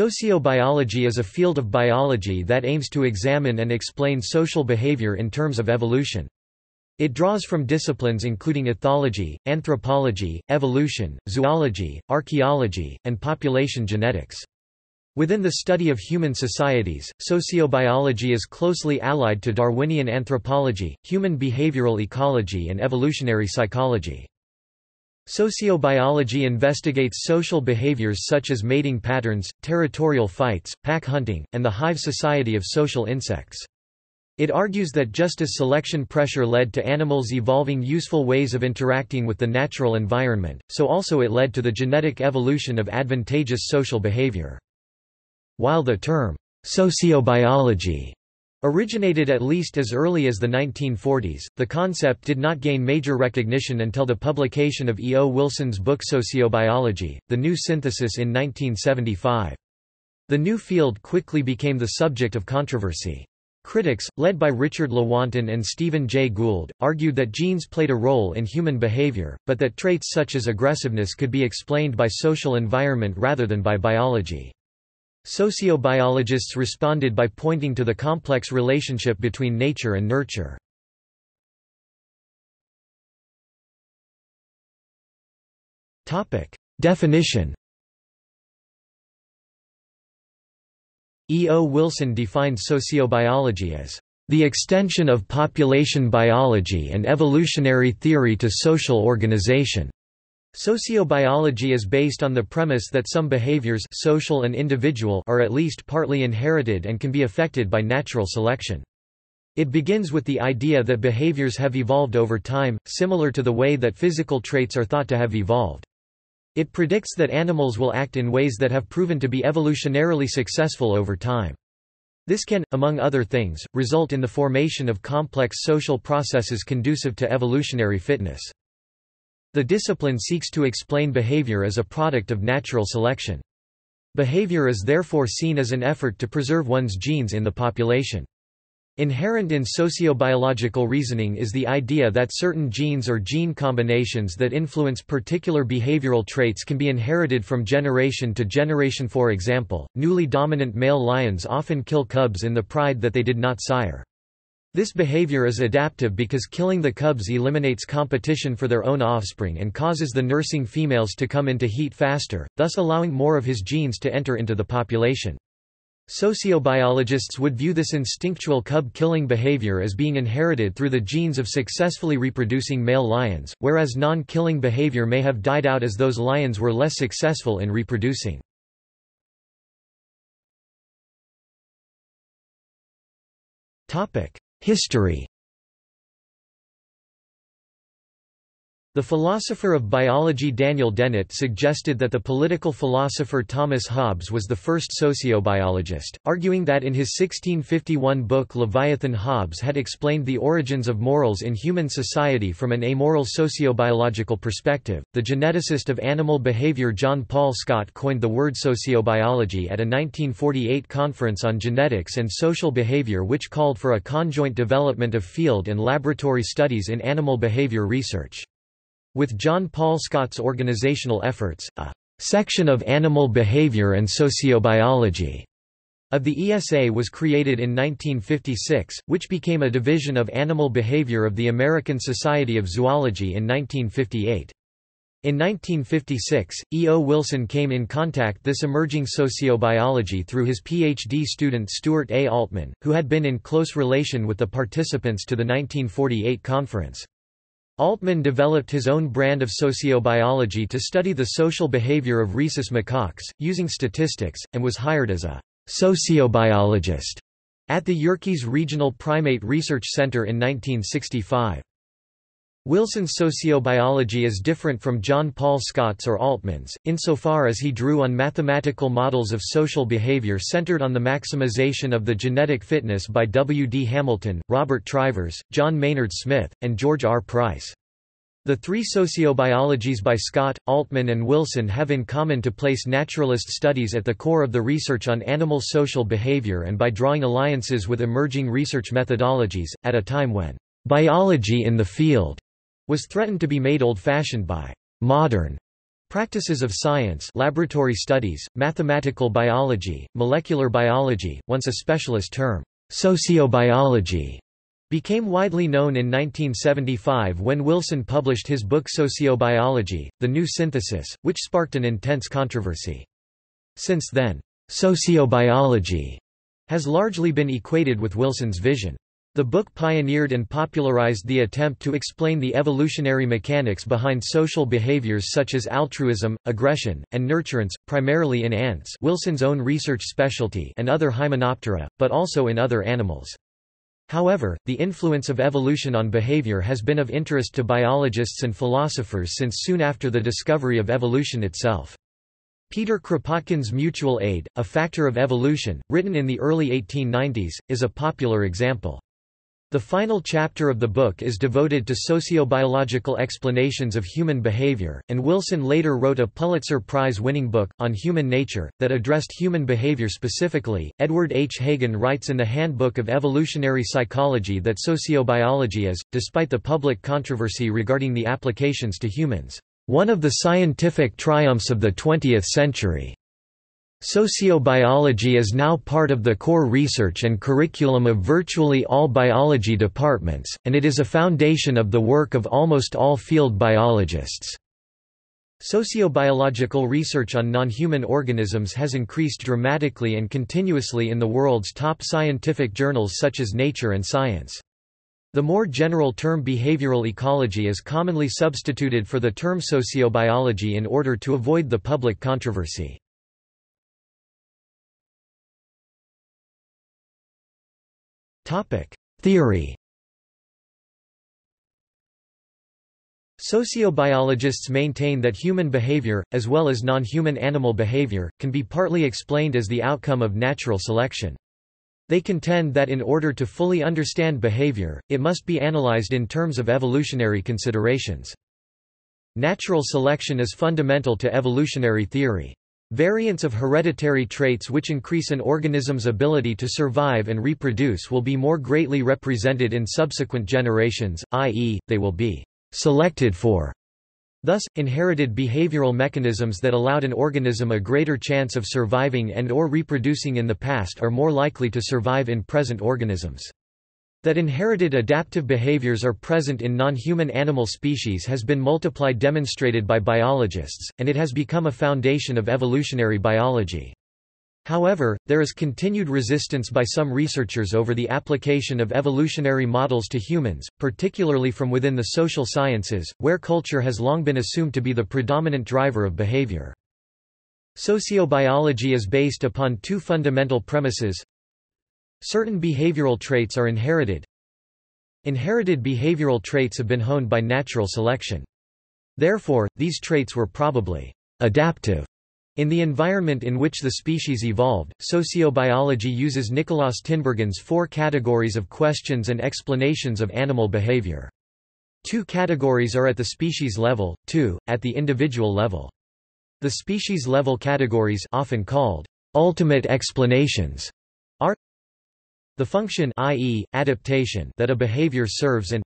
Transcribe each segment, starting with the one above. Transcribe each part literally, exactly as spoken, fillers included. Sociobiology is a field of biology that aims to examine and explain social behavior in terms of evolution. It draws from disciplines including ethology, anthropology, evolution, zoology, archaeology, and population genetics. Within the study of human societies, sociobiology is closely allied to Darwinian anthropology, human behavioral ecology, and evolutionary psychology. Sociobiology investigates social behaviors such as mating patterns, territorial fights, pack hunting, and the hive society of social insects. It argues that just as selection pressure led to animals evolving useful ways of interacting with the natural environment, so also it led to the genetic evolution of advantageous social behavior. While the term, sociobiology, originated at least as early as the nineteen forties, the concept did not gain major recognition until the publication of E O Wilson's book Sociobiology, the New Synthesis in nineteen seventy-five. The new field quickly became the subject of controversy. Critics, led by Richard Lewontin and Stephen Jay Gould, argued that genes played a role in human behavior, but that traits such as aggressiveness could be explained by social environment rather than by biology. Sociobiologists responded by pointing to the complex relationship between nature and nurture. Definition. E. O. Wilson defined sociobiology as, "...the extension of population biology and evolutionary theory to social organization." Sociobiology is based on the premise that some behaviors, social and individual, are at least partly inherited and can be affected by natural selection. It begins with the idea that behaviors have evolved over time, similar to the way that physical traits are thought to have evolved. It predicts that animals will act in ways that have proven to be evolutionarily successful over time. This can, among other things, result in the formation of complex social processes conducive to evolutionary fitness. The discipline seeks to explain behavior as a product of natural selection. Behavior is therefore seen as an effort to preserve one's genes in the population. Inherent in sociobiological reasoning is the idea that certain genes or gene combinations that influence particular behavioral traits can be inherited from generation to generation. For example, newly dominant male lions often kill cubs in the pride that they did not sire. This behavior is adaptive because killing the cubs eliminates competition for their own offspring and causes the nursing females to come into heat faster, thus allowing more of his genes to enter into the population. Sociobiologists would view this instinctual cub-killing behavior as being inherited through the genes of successfully reproducing male lions, whereas non-killing behavior may have died out as those lions were less successful in reproducing. History. The philosopher of biology Daniel Dennett suggested that the political philosopher Thomas Hobbes was the first sociobiologist, arguing that in his sixteen fifty-one book Leviathan, Hobbes had explained the origins of morals in human society from an amoral sociobiological perspective. The geneticist of animal behavior John Paul Scott coined the word sociobiology at a nineteen forty-eight conference on genetics and social behavior, which called for a conjoint development of field and laboratory studies in animal behavior research. With John Paul Scott's organizational efforts, a section of Animal Behavior and Sociobiology of the E S A was created in nineteen fifty-six, which became a division of Animal Behavior of the American Society of Zoology in nineteen fifty-eight. In nineteen fifty-six, E. O. Wilson came in contact with this emerging sociobiology through his PhD student Stuart A. Altmann, who had been in close relation with the participants to the nineteen forty-eight conference. Altmann developed his own brand of sociobiology to study the social behavior of rhesus macaques, using statistics, and was hired as a sociobiologist at the Yerkes Regional Primate Research Center in nineteen sixty-five. Wilson's sociobiology is different from John Paul Scott's or Altmann's, insofar as he drew on mathematical models of social behavior centered on the maximization of the genetic fitness by W. D. Hamilton, Robert Trivers, John Maynard Smith, and George R. Price. The three sociobiologies by Scott, Altmann, and Wilson have in common to place naturalist studies at the core of the research on animal social behavior and by drawing alliances with emerging research methodologies, at a time when biology in the field was threatened to be made old-fashioned by modern Practices of science, laboratory studies, mathematical biology, molecular biology, once a specialist term, sociobiology, became widely known in nineteen seventy-five when Wilson published his book Sociobiology, the New Synthesis, which sparked an intense controversy. Since then, sociobiology has largely been equated with Wilson's vision. The book pioneered and popularized the attempt to explain the evolutionary mechanics behind social behaviors such as altruism, aggression, and nurturance, primarily in ants, Wilson's own research specialty, and other hymenoptera, but also in other animals. However, the influence of evolution on behavior has been of interest to biologists and philosophers since soon after the discovery of evolution itself. Peter Kropotkin's Mutual Aid, a Factor of Evolution, written in the early eighteen nineties, is a popular example. The final chapter of the book is devoted to sociobiological explanations of human behavior, and Wilson later wrote a Pulitzer Prize-winning book, On Human Nature, that addressed human behavior specifically. Edward H. Hagen writes in the Handbook of Evolutionary Psychology that sociobiology is, despite the public controversy regarding the applications to humans, one of the scientific triumphs of the twentieth century. Sociobiology is now part of the core research and curriculum of virtually all biology departments, and it is a foundation of the work of almost all field biologists. Sociobiological research on non-human organisms has increased dramatically and continuously in the world's top scientific journals such as Nature and Science. The more general term behavioral ecology is commonly substituted for the term sociobiology in order to avoid the public controversy. Theory. Sociobiologists maintain that human behavior, as well as non-human animal behavior, can be partly explained as the outcome of natural selection. They contend that in order to fully understand behavior, it must be analyzed in terms of evolutionary considerations. Natural selection is fundamental to evolutionary theory. Variants of hereditary traits which increase an organism's ability to survive and reproduce will be more greatly represented in subsequent generations, that is, they will be selected for. Thus, inherited behavioral mechanisms that allowed an organism a greater chance of surviving and/or reproducing in the past are more likely to survive in present organisms. That inherited adaptive behaviors are present in non-human animal species has been multiply demonstrated by biologists, and it has become a foundation of evolutionary biology. However, there is continued resistance by some researchers over the application of evolutionary models to humans, particularly from within the social sciences, where culture has long been assumed to be the predominant driver of behavior. Sociobiology is based upon two fundamental premises. Certain behavioral traits are inherited. Inherited behavioral traits have been honed by natural selection. Therefore, these traits were probably adaptive in the environment in which the species evolved. Sociobiology uses Nikolaus Tinbergen's four categories of questions and explanations of animal behavior. Two categories are at the species level, two at the individual level. The species level categories, often called ultimate explanations, are the function, that is, adaptation, that a behavior serves and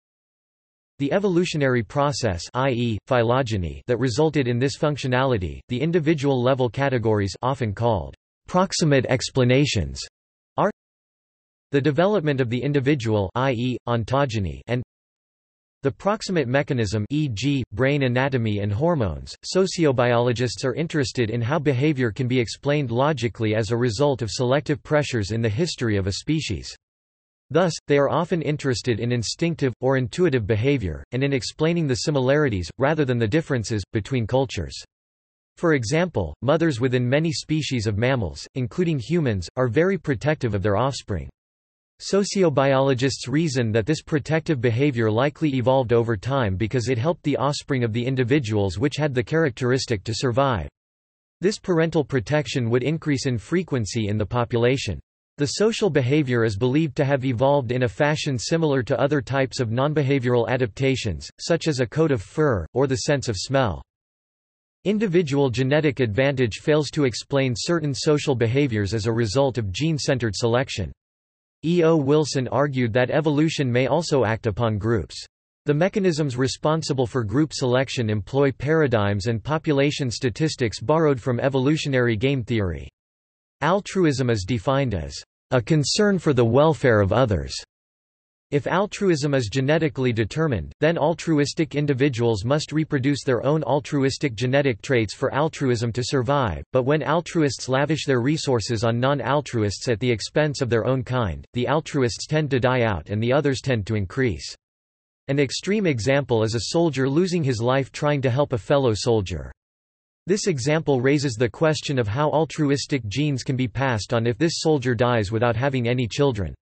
the evolutionary process, that is, phylogeny, that resulted in this functionality. The individual level categories, often called proximate explanations, are the development of the individual, that is, ontogeny, and the proximate mechanism, for example, brain anatomy and hormones. Sociobiologists are interested in how behavior can be explained logically as a result of selective pressures in the history of a species. Thus, they are often interested in instinctive, or intuitive behavior, and in explaining the similarities, rather than the differences, between cultures. For example, mothers within many species of mammals, including humans, are very protective of their offspring. Sociobiologists reason that this protective behavior likely evolved over time because it helped the offspring of the individuals which had the characteristic to survive. This parental protection would increase in frequency in the population. The social behavior is believed to have evolved in a fashion similar to other types of nonbehavioral adaptations, such as a coat of fur, or the sense of smell. Individual genetic advantage fails to explain certain social behaviors as a result of gene-centered selection. E O Wilson argued that evolution may also act upon groups. The mechanisms responsible for group selection employ paradigms and population statistics borrowed from evolutionary game theory. Altruism is defined as a concern for the welfare of others. If altruism is genetically determined, then altruistic individuals must reproduce their own altruistic genetic traits for altruism to survive, but when altruists lavish their resources on non-altruists at the expense of their own kind, the altruists tend to die out and the others tend to increase. An extreme example is a soldier losing his life trying to help a fellow soldier. This example raises the question of how altruistic genes can be passed on if this soldier dies without having any children.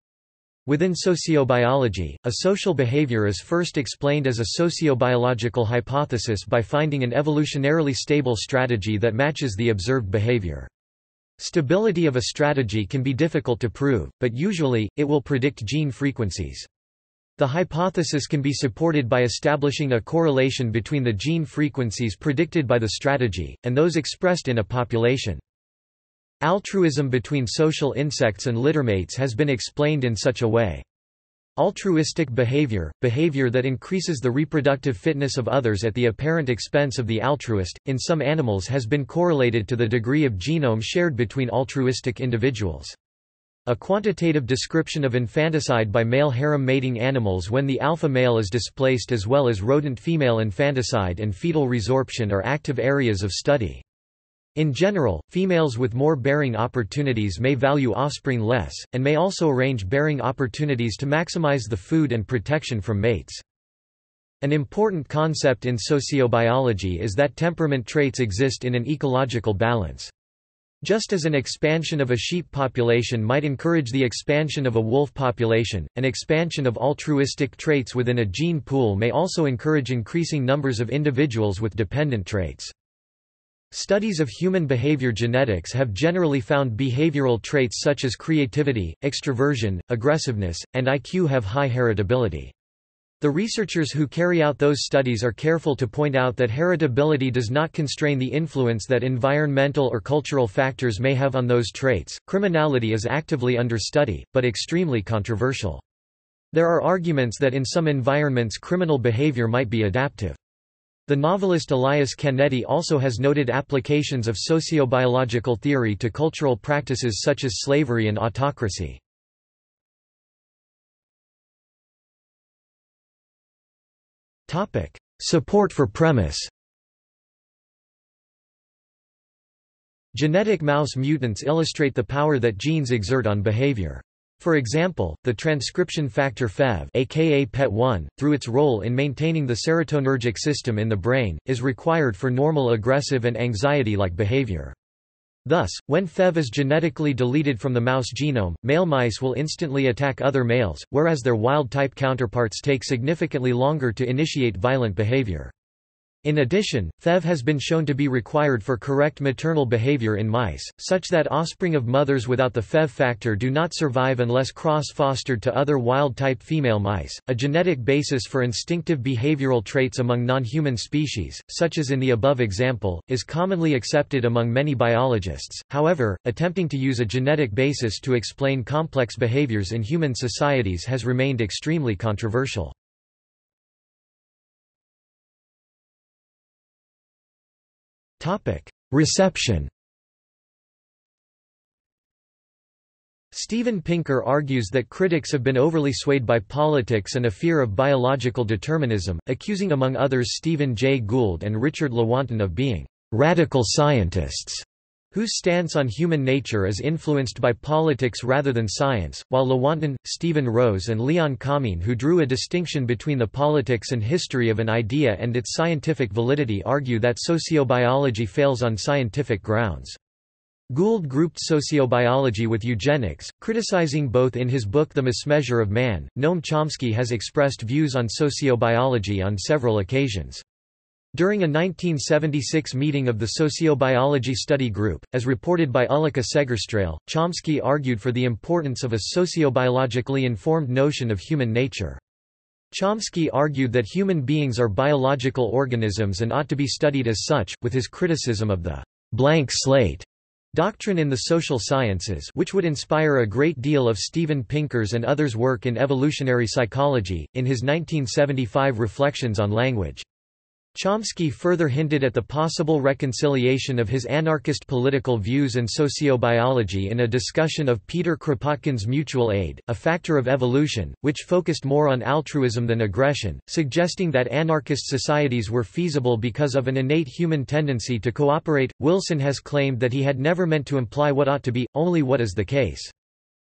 Within sociobiology, a social behavior is first explained as a sociobiological hypothesis by finding an evolutionarily stable strategy that matches the observed behavior. Stability of a strategy can be difficult to prove, but usually, it will predict gene frequencies. The hypothesis can be supported by establishing a correlation between the gene frequencies predicted by the strategy, and those expressed in a population. Altruism between social insects and littermates has been explained in such a way. Altruistic behavior, behavior that increases the reproductive fitness of others at the apparent expense of the altruist, in some animals has been correlated to the degree of genome shared between altruistic individuals. A quantitative description of infanticide by male harem mating animals when the alpha male is displaced, as well as rodent female infanticide and fetal resorption, are active areas of study. In general, females with more bearing opportunities may value offspring less, and may also arrange bearing opportunities to maximize the food and protection from mates. An important concept in sociobiology is that temperament traits exist in an ecological balance. Just as an expansion of a sheep population might encourage the expansion of a wolf population, an expansion of altruistic traits within a gene pool may also encourage increasing numbers of individuals with dependent traits. Studies of human behavior genetics have generally found behavioral traits such as creativity, extroversion, aggressiveness, and I Q have high heritability. The researchers who carry out those studies are careful to point out that heritability does not constrain the influence that environmental or cultural factors may have on those traits. Criminality is actively under study, but extremely controversial. There are arguments that in some environments criminal behavior might be adaptive. The novelist Elias Canetti also has noted applications of sociobiological theory to cultural practices such as slavery and autocracy. Support for premise. Genetic mouse mutants illustrate the power that genes exert on behavior. For example, the transcription factor F E V, aka P E T one, through its role in maintaining the serotonergic system in the brain, is required for normal aggressive and anxiety-like behavior. Thus, when F E V is genetically deleted from the mouse genome, male mice will instantly attack other males, whereas their wild-type counterparts take significantly longer to initiate violent behavior. In addition, F E V has been shown to be required for correct maternal behavior in mice, such that offspring of mothers without the F E V factor do not survive unless cross-fostered to other wild-type female mice. A genetic basis for instinctive behavioral traits among non-human species, such as in the above example, is commonly accepted among many biologists. However, attempting to use a genetic basis to explain complex behaviors in human societies has remained extremely controversial. Reception. Stephen Pinker argues that critics have been overly swayed by politics and a fear of biological determinism, accusing among others Stephen Jay Gould and Richard Lewontin of being «radical scientists» whose stance on human nature is influenced by politics rather than science, while Lewontin, Stephen Rose and Leon Kamin, who drew a distinction between the politics and history of an idea and its scientific validity, argue that sociobiology fails on scientific grounds. Gould grouped sociobiology with eugenics, criticizing both in his book The Mismeasure of Man. Noam Chomsky has expressed views on sociobiology on several occasions. During a nineteen seventy-six meeting of the Sociobiology Study Group, as reported by Ullica Segerstråle, Chomsky argued for the importance of a sociobiologically informed notion of human nature. Chomsky argued that human beings are biological organisms and ought to be studied as such, with his criticism of the blank slate Doctrine in the social sciences, which would inspire a great deal of Stephen Pinker's and others' work in evolutionary psychology, in his nineteen seventy-five Reflections on Language. Chomsky further hinted at the possible reconciliation of his anarchist political views and sociobiology in a discussion of Peter Kropotkin's Mutual Aid, a Factor of Evolution, which focused more on altruism than aggression, suggesting that anarchist societies were feasible because of an innate human tendency to cooperate. Wilson has claimed that he had never meant to imply what ought to be, only what is the case.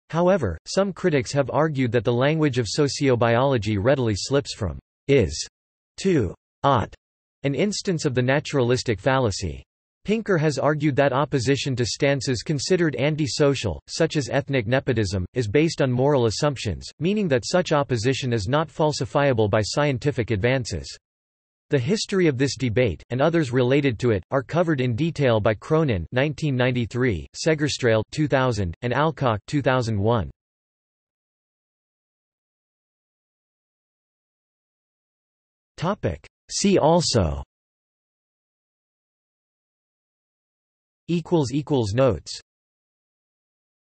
However, some critics have argued that the language of sociobiology readily slips from is to ought, an instance of the naturalistic fallacy. Pinker has argued that opposition to stances considered anti-social, such as ethnic nepotism, is based on moral assumptions, meaning that such opposition is not falsifiable by scientific advances. The history of this debate, and others related to it, are covered in detail by Cronin nineteen ninety-three, Segerstråle two thousand, and Alcock two thousand one. See also. Notes